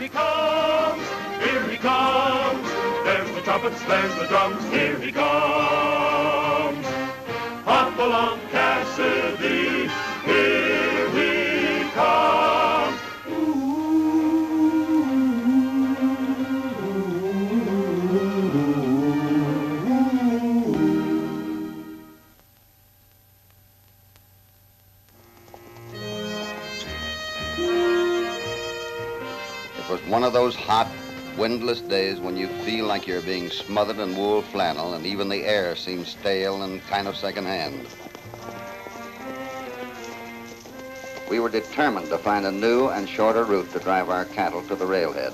he comes, here he comes. There's the trumpets, there's the drums, here he comes. Hopalong Cassidy, here he comes. One of those hot, windless days when you feel like you're being smothered in wool flannel and even the air seems stale and kind of secondhand. We were determined to find a new and shorter route to drive our cattle to the railhead.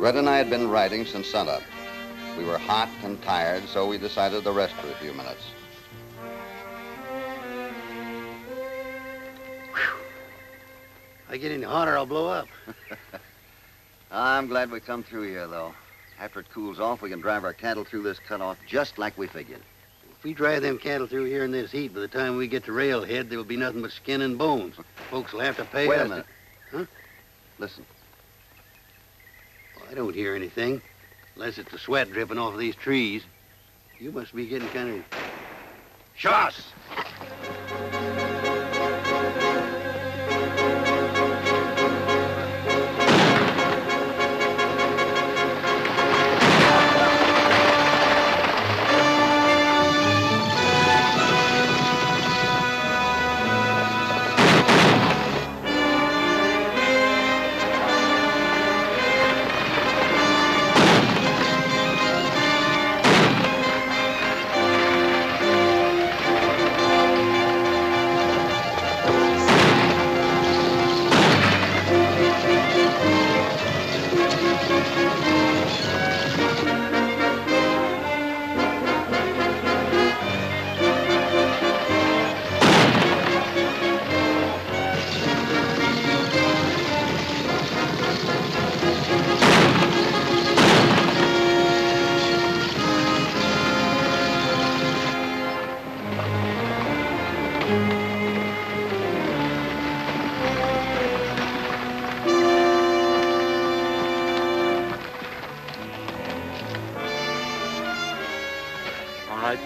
Red and I had been riding since sunup. We were hot and tired, so we decided to rest for a few minutes. If I get any hotter, I'll blow up. I'm glad we come through here, though. After it cools off, we can drive our cattle through this cutoff just like we figured. If we drive them cattle through here in this heat, by the time we get to railhead, there'll be nothing but skin and bones. Folks will have to pay us. Wait a minute. Huh? Listen. Well, I don't hear anything. Unless it's the sweat dripping off of these trees. You must be getting kind of... Shush!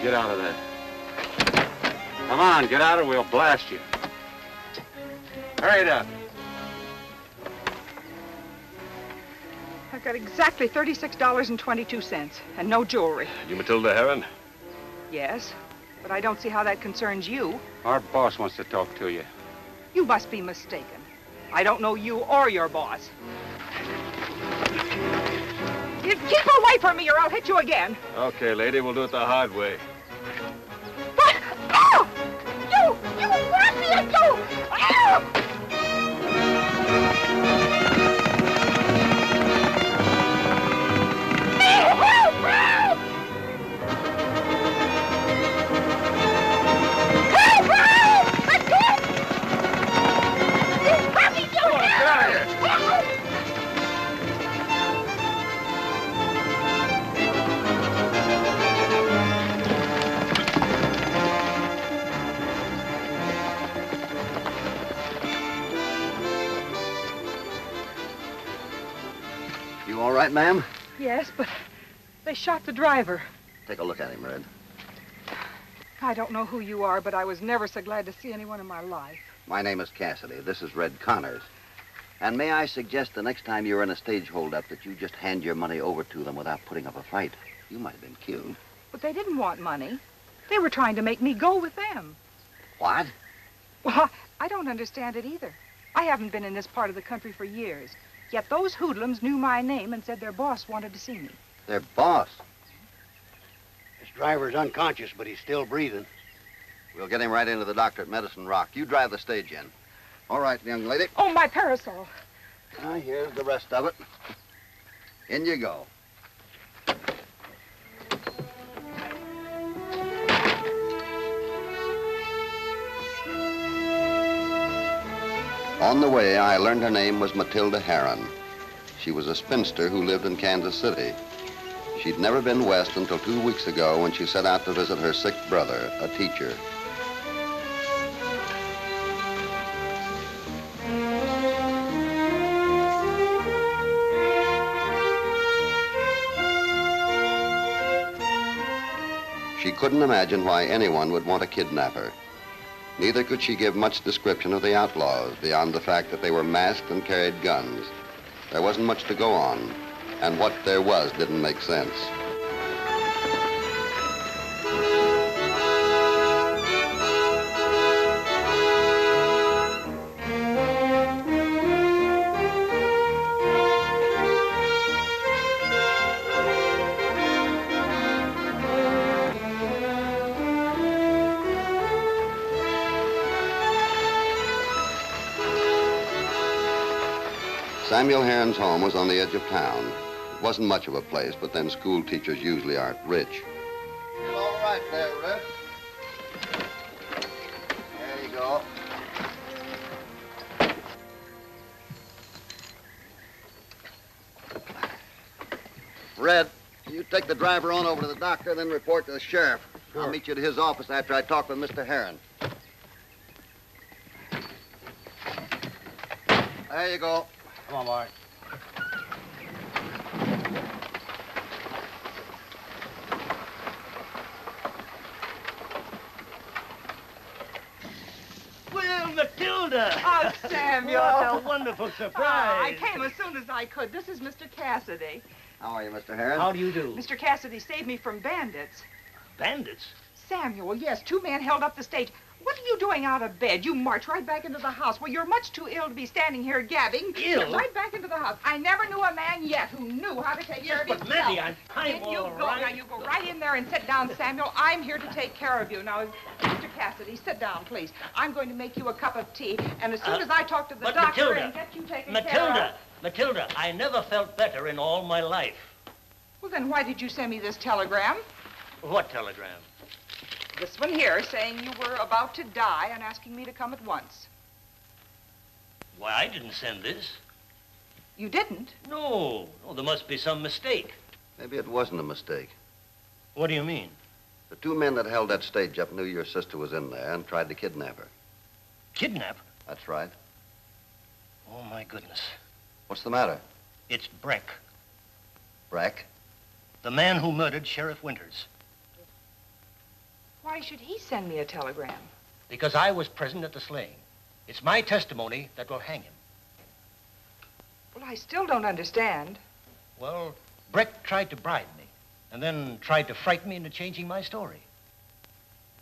Get out of there. Come on, get out or we'll blast you. Hurry it up. I've got exactly $36.22 and no jewelry. You Matilda Heron? Yes, but I don't see how that concerns you. Our boss wants to talk to you. You must be mistaken. I don't know you or your boss. You keep away from me or I'll hit you again. Okay, lady, we'll do it the hard way. Ma'am? Yes, but they shot the driver. Take a look at him, Red. I don't know who you are, but I was never so glad to see anyone in my life. My name is Cassidy. This is Red Connors. And may I suggest the next time you're in a stage holdup that you just hand your money over to them without putting up a fight. You might have been killed. But they didn't want money. They were trying to make me go with them. What? Well, I don't understand it either. I haven't been in this part of the country for years. Yet those hoodlums knew my name and said their boss wanted to see me. Their boss? This driver's unconscious, but he's still breathing. We'll get him right into the doctor at Medicine Rock. You drive the stage in. All right, young lady. Oh, my parasol. Now, here's the rest of it. In you go. On the way, I learned her name was Matilda Heron. She was a spinster who lived in Kansas City. She She'd never been west until 2 weeks ago when she set out to visit her sick brother, a teacher. She couldn't imagine why anyone would want to kidnap her. Neither could she give much description of the outlaws beyond the fact that they were masked and carried guns. There wasn't much to go on, and what there was didn't make sense. Samuel Heron's home was on the edge of town. It wasn't much of a place, but then school teachers usually aren't rich. You're all right there, Red. There you go. Red, you take the driver on over to the doctor, then report to the sheriff. Sure. I'll meet you at his office after I talk with Mr. Heron. There you go. Come on, Bart. Well, Matilda! Oh, Samuel! What a wonderful surprise! Oh, I came as soon as I could. This is Mr. Cassidy. How are you, Mr. Heron? How do you do? Mr. Cassidy saved me from bandits. Bandits? Samuel, yes. Two men held up the stage. What are you doing out of bed? You march right back into the house. Well, you're much too ill to be standing here gabbing. Ill? Right back into the house. I never knew a man yet who knew how to take care of himself. But Maddie, I'm all right. Now, you go right in there and sit down, Samuel. I'm here to take care of you. Now, Mr. Cassidy, sit down, please. I'm going to make you a cup of tea. And as soon as I talk to the doctor and get you taken care of... Matilda, I never felt better in all my life. Well, then why did you send me this telegram? What telegram? This one here, saying you were about to die and asking me to come at once. Why, I didn't send this. You didn't? No. No, there must be some mistake. Maybe it wasn't a mistake. What do you mean? The two men that held that stage up knew your sister was in there and tried to kidnap her. Kidnap her? That's right. Oh, my goodness. What's the matter? It's Breck. Breck? The man who murdered Sheriff Winters. Why should he send me a telegram? Because I was present at the slaying. It's my testimony that will hang him. Well, I still don't understand. Well, Breck tried to bribe me, and then tried to frighten me into changing my story.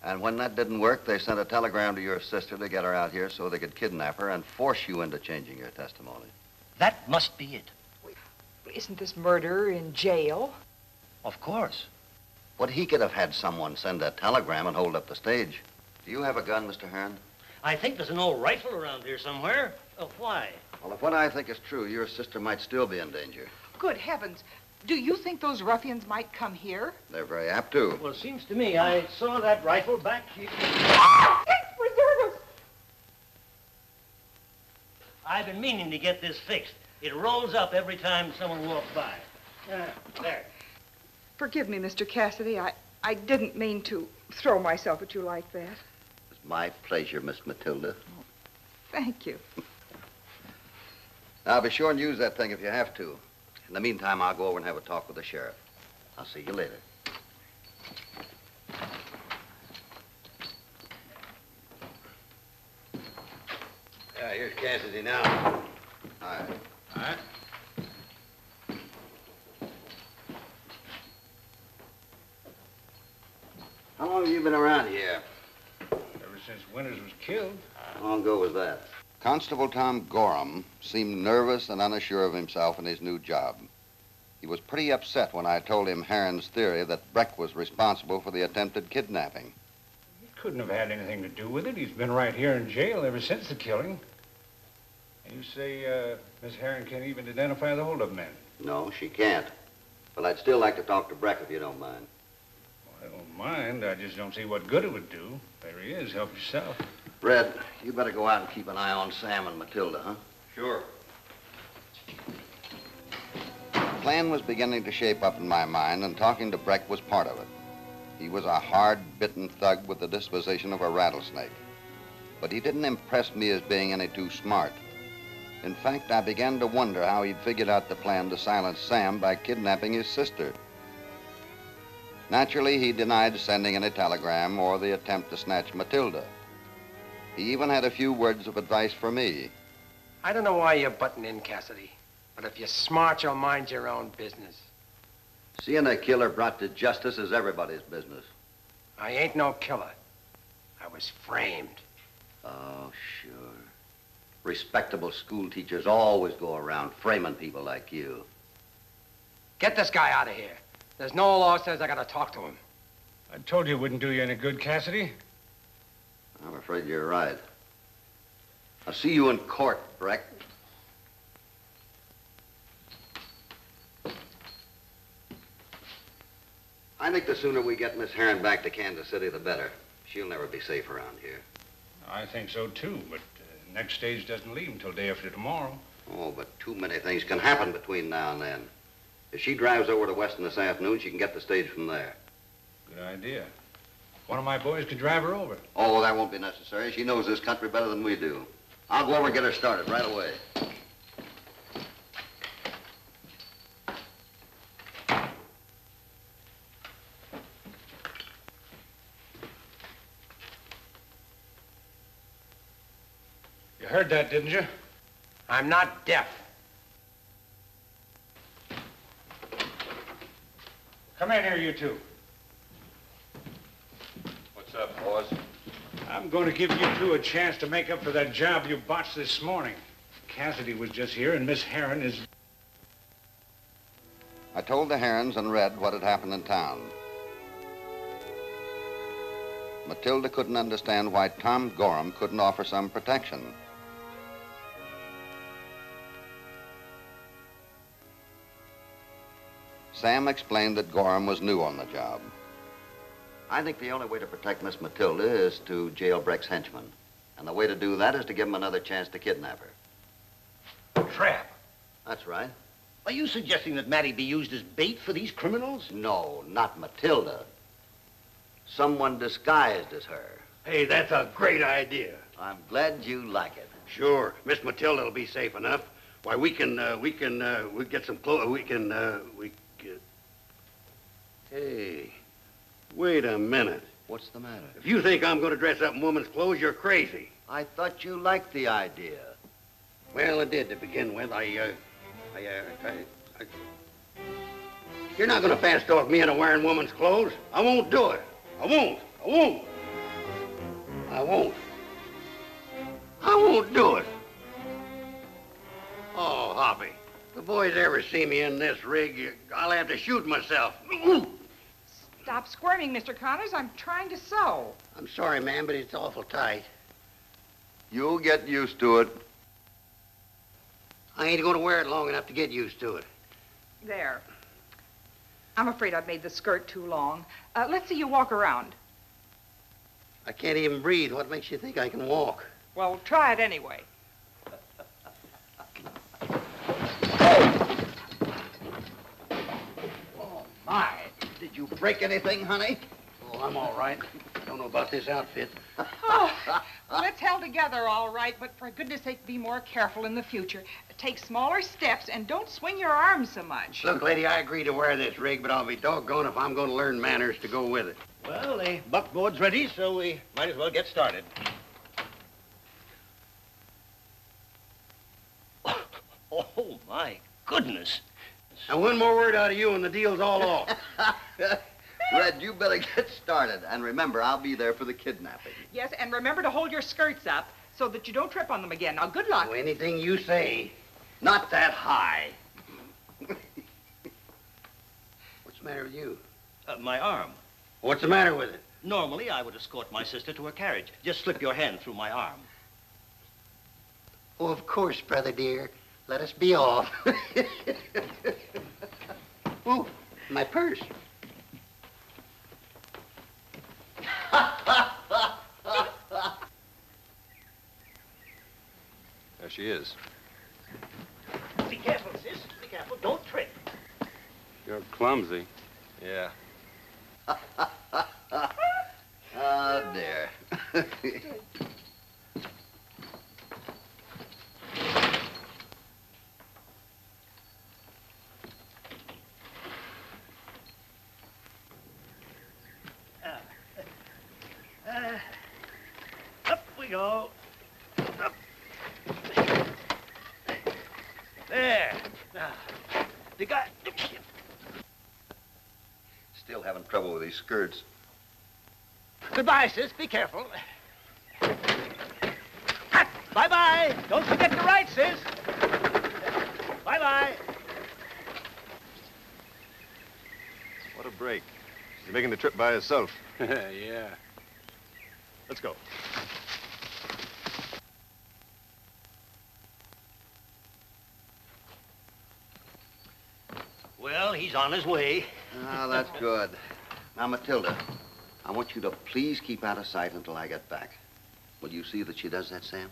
And when that didn't work, they sent a telegram to your sister to get her out here so they could kidnap her and force you into changing your testimony. That must be it. Well, isn't this murderer in jail? Of course. But he could have had someone send a telegram and hold up the stage. Do you have a gun, Mr. Heron? I think there's an old rifle around here somewhere. Why? Well, if what I think is true, your sister might still be in danger. Good heavens. Do you think those ruffians might come here? They're very apt to. Well, it seems to me I saw that rifle back here. Ah! Preserve us! I've been meaning to get this fixed. It rolls up every time someone walks by. There. Forgive me, Mr. Cassidy. I didn't mean to throw myself at you like that. It's my pleasure, Miss Matilda. Oh, thank you. Now, be sure and use that thing if you have to. In the meantime, I'll go over and have a talk with the sheriff. I'll see you later. Yeah, here's Cassidy now. All right. All right. How long have you been around here? Ever since Winters was killed. How long ago was that? Constable Tom Gorham seemed nervous and unsure of himself in his new job. He was pretty upset when I told him Heron's theory that Breck was responsible for the attempted kidnapping. He couldn't have had anything to do with it. He's been right here in jail ever since the killing. And you say Miss Heron can't even identify the holdup men? No, she can't. But I'd still like to talk to Breck if you don't mind. I don't mind. I just don't see what good it would do. There he is. Help yourself. Red, you better go out and keep an eye on Sam and Matilda, huh? Sure. plan was beginning to shape up in my mind, and talking to Breck was part of it. He was a hard-bitten thug with the disposition of a rattlesnake. But he didn't impress me as being any too smart. In fact, I began to wonder how he'd figured out the plan to silence Sam by kidnapping his sister. Naturally, he denied sending any telegram or the attempt to snatch Matilda. He even had a few words of advice for me. I don't know why you're butting in, Cassidy, but if you're smart, you'll mind your own business. Seeing a killer brought to justice is everybody's business. I ain't no killer. I was framed. Oh, sure. Respectable school teachers always go around framing people like you. Get this guy out of here. There's no law says I gotta talk to him. I told you it wouldn't do you any good, Cassidy. I'm afraid you're right. I'll see you in court, Breck. I think the sooner we get Miss Heron back to Kansas City, the better. She'll never be safe around here. I think so, too, but next stage doesn't leave until day after tomorrow. Oh, but too many things can happen between now and then. If she drives over to Weston this afternoon, she can get the stage from there. Good idea. One of my boys could drive her over. Oh, that won't be necessary. She knows this country better than we do. I'll go over and get her started right away. You heard that, didn't you? I'm not deaf. Come in here, you two. What's up, boss? I'm going to give you two a chance to make up for that job you botched this morning. Cassidy was just here, and Miss Heron is... I told the Herons and Red what had happened in town. Matilda couldn't understand why Tom Gorham couldn't offer some protection. Sam explained that Gorham was new on the job. I think the only way to protect Miss Matilda is to jail Breck's henchman. And the way to do that is to give him another chance to kidnap her. Trap. That's right. Are you suggesting that Mattie be used as bait for these criminals? No, not Matilda. Someone disguised as her. Hey, that's a great idea. I'm glad you like it. Sure. Miss Matilda will be safe enough. Why, we get some clothes, Hey, wait a minute. What's the matter? If you think I'm going to dress up in woman's clothes, you're crazy. I thought you liked the idea. Well, I did to begin with. You're not going to fast-talk me into wearing woman's clothes. I won't do it. I won't do it. Oh, Hoppy, if the boys ever see me in this rig, I'll have to shoot myself. Stop squirming, Mr. Connors. I'm trying to sew. I'm sorry, ma'am, but it's awful tight. You'll get used to it. I ain't going to wear it long enough to get used to it. There. I'm afraid I've made the skirt too long. Let's see you walk around. I can't even breathe. What makes you think I can walk? Well, try it anyway. My, did you break anything, honey? Oh, I'm all right. Don't know about this outfit. Oh, well, it's held together all right, but for goodness sake, be more careful in the future. Take smaller steps and don't swing your arms so much. Look, lady, I agree to wear this rig, but I'll be doggone if I'm going to learn manners to go with it. Well, the buckboard's ready, so we might as well get started. Oh, my goodness. Now, one more word out of you and the deal's all off. Red, you better get started. And remember, I'll be there for the kidnapping. Yes, and remember to hold your skirts up so that you don't trip on them again. Now, good luck. Oh, anything you say. Not that high. What's the matter with you? My arm. What's the matter with it? Normally, I would escort my sister to her carriage. Just slip your hand through my arm. Oh, of course, brother dear. Let us be off. Oh, my purse. There she is. Be careful, sis. Be careful. Don't trip. You're clumsy. Yeah. Oh, dear. Up we go. Up. There. Now, the guy. Still having trouble with these skirts. Goodbye, sis. Be careful. Bye-bye. Don't forget to write, sis. Bye-bye. What a break. He's making the trip by himself. Yeah. Let's go. Well, he's on his way. Ah, that's good. Now, Matilda, I want you to please keep out of sight until I get back. Will you see that she does that, Sam?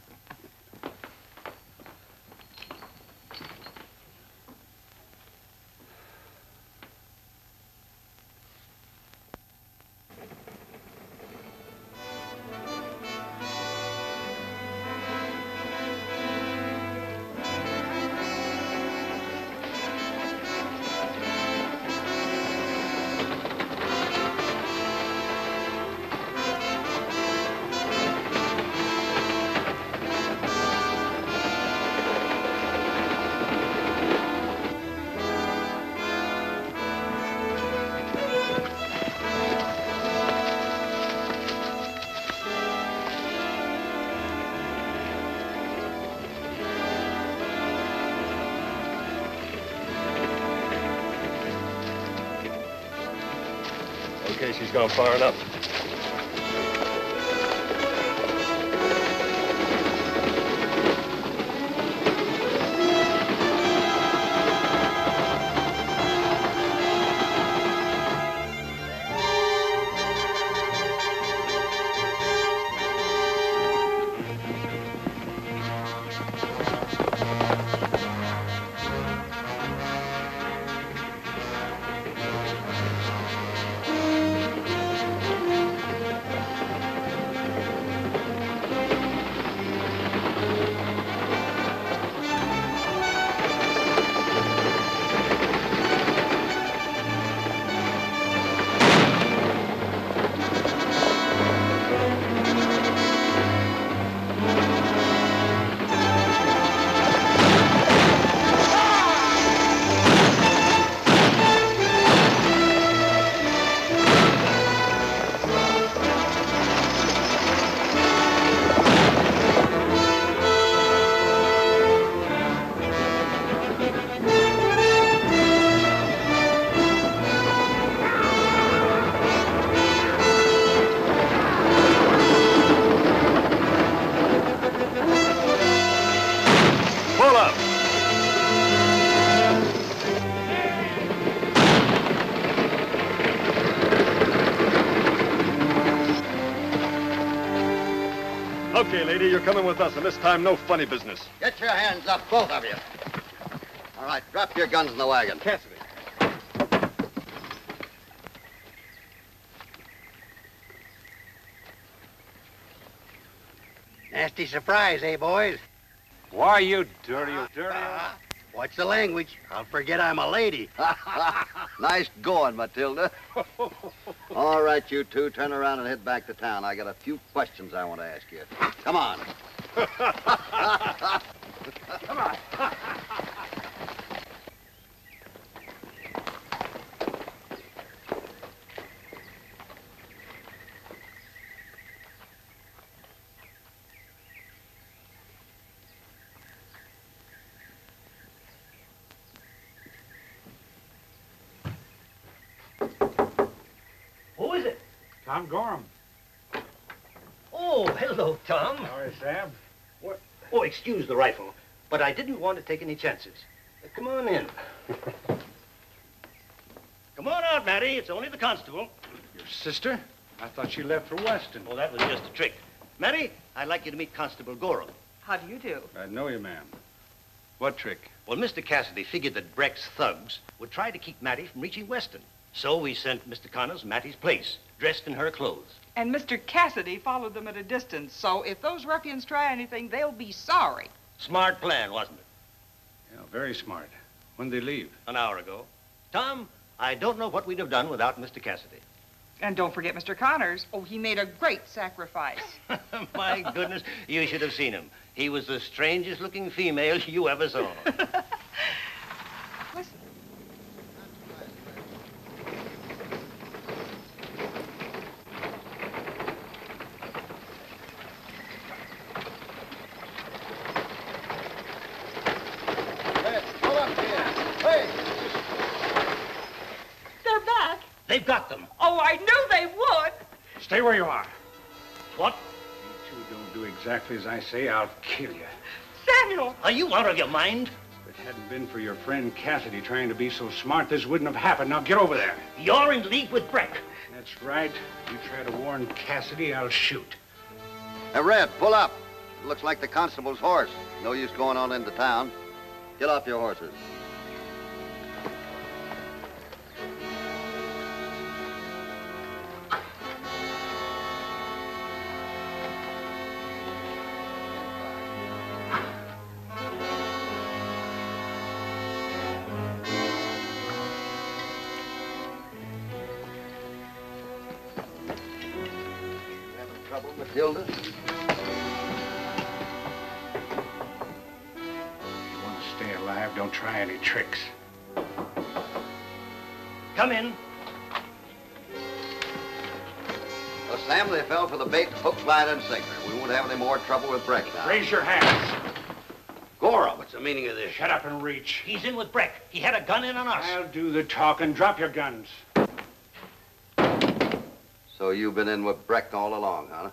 She's gone far enough. Okay, lady, you're coming with us, and this time, no funny business. Get your hands up, both of you. All right, drop your guns in the wagon. Cassidy. Nasty surprise, eh, boys? Why, you dirty. What's the language? I'll forget I'm a lady. Nice going, Matilda. All right, you two, turn around and head back to town. I got a few questions I want to ask you. Come on. Come on. Tom Gorham. Oh, hello, Tom. How are you, Sam? What? Oh, excuse the rifle, but I didn't want to take any chances. Come on in. Come on out, Matty. It's only the constable. Your sister? I thought she left for Weston. Oh, that was just a trick. Matty, I'd like you to meet Constable Gorham. How do you do? I know you, ma'am. What trick? Well, Mr. Cassidy figured that Breck's thugs would try to keep Mattie from reaching Weston. So we sent Mr. Connors to Mattie's place, dressed in her clothes. And Mr. Cassidy followed them at a distance, so if those ruffians try anything, they'll be sorry. Smart plan, wasn't it? Yeah, very smart. When did they leave? An hour ago. Tom, I don't know what we'd have done without Mr. Cassidy. And don't forget Mr. Connors. Oh, he made a great sacrifice. My goodness, you should have seen him. He was the strangest-looking female you ever saw. Listen. They've got them. Oh, I knew they would. Stay where you are. What? You two don't do exactly as I say, I'll kill you. Samuel! Are you out of your mind? If it hadn't been for your friend Cassidy trying to be so smart, this wouldn't have happened. Now get over there. You're in league with Breck. That's right. You try to warn Cassidy, I'll shoot. Hey, Red, pull up. It looks like the constable's horse. No use going on into town. Get off your horses. Matilda? If you want to stay alive, don't try any tricks. Come in. Well, Sam, they fell for the bait, hook, line, and sinker. We won't have any more trouble with Breck now. Raise your hands. Gorham, what's the meaning of this? Shut up and reach. He's in with Breck. He had a gun in on us. I'll do the talking. Drop your guns. So you've been in with Breck all along, huh?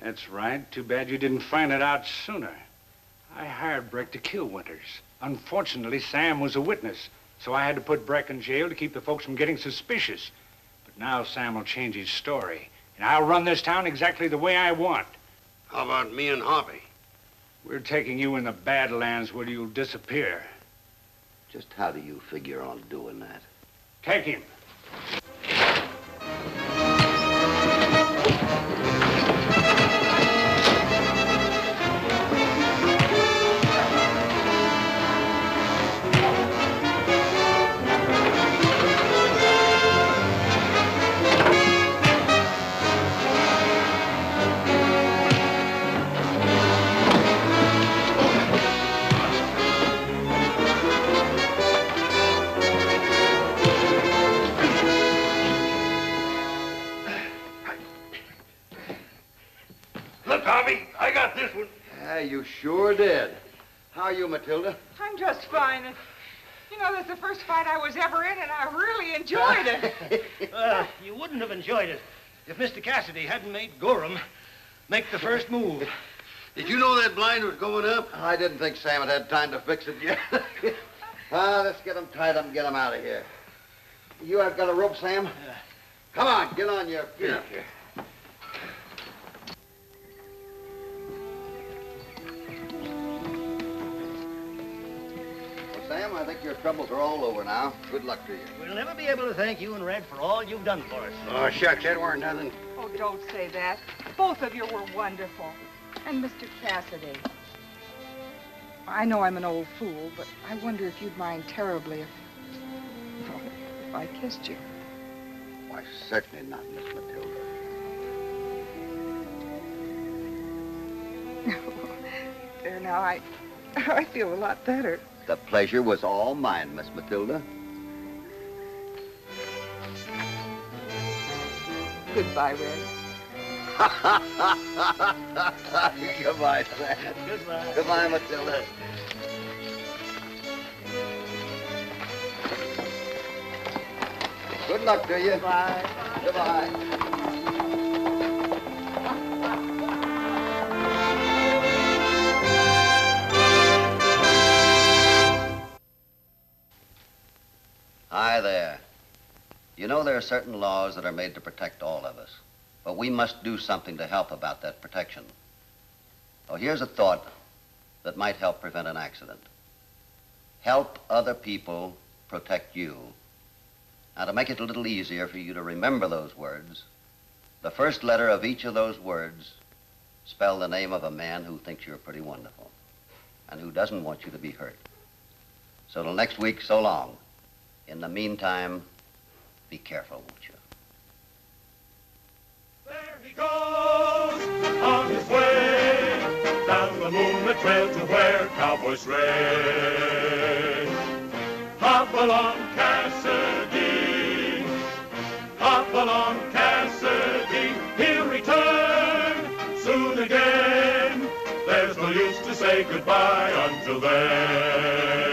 That's right. Too bad you didn't find it out sooner. I hired Breck to kill Winters. Unfortunately, Sam was a witness, so I had to put Breck in jail to keep the folks from getting suspicious. But now Sam will change his story, and I'll run this town exactly the way I want. How about me and Hoppy? We're taking you in the Badlands where you'll disappear. Just how do you figure on doing that? Take him. You sure did. How are you, Matilda? I'm just fine. You know, that's the first fight I was ever in, and I really enjoyed it. You wouldn't have enjoyed it if Mr. Cassidy hadn't made Gorham make the first move. Did you know that blind was going up? I didn't think Sam had had time to fix it yet. Let's get him tied up and get him out of here. You have got a rope, Sam? Come on, get on your feet. Yeah. Sam, I think your troubles are all over now. Good luck to you. We'll never be able to thank you and Red for all you've done for us. Oh, shucks, that weren't nothing. Oh, don't say that. Both of you were wonderful. And Mr. Cassidy. I know I'm an old fool, but I wonder if you'd mind terribly if I kissed you. Why, certainly not, Miss Matilda. There now, I feel a lot better. The pleasure was all mine, Miss Matilda. Goodbye, Red. Goodbye, Sam. Goodbye. Goodbye, Matilda. Good luck to you. Goodbye. Goodbye. Goodbye. Hi there. You know, there are certain laws that are made to protect all of us, but we must do something to help about that protection. Oh, here's a thought that might help prevent an accident. Help other people protect you. Now, to make it a little easier for you to remember those words, the first letter of each of those words spell the name of a man who thinks you're pretty wonderful and who doesn't want you to be hurt. So till next week, so long. In the meantime, be careful, won't you? There he goes, on his way, down the moonlit trail to where cowboys race. Hopalong Cassidy, Hopalong Cassidy, he'll return soon again. There's no use to say goodbye until then.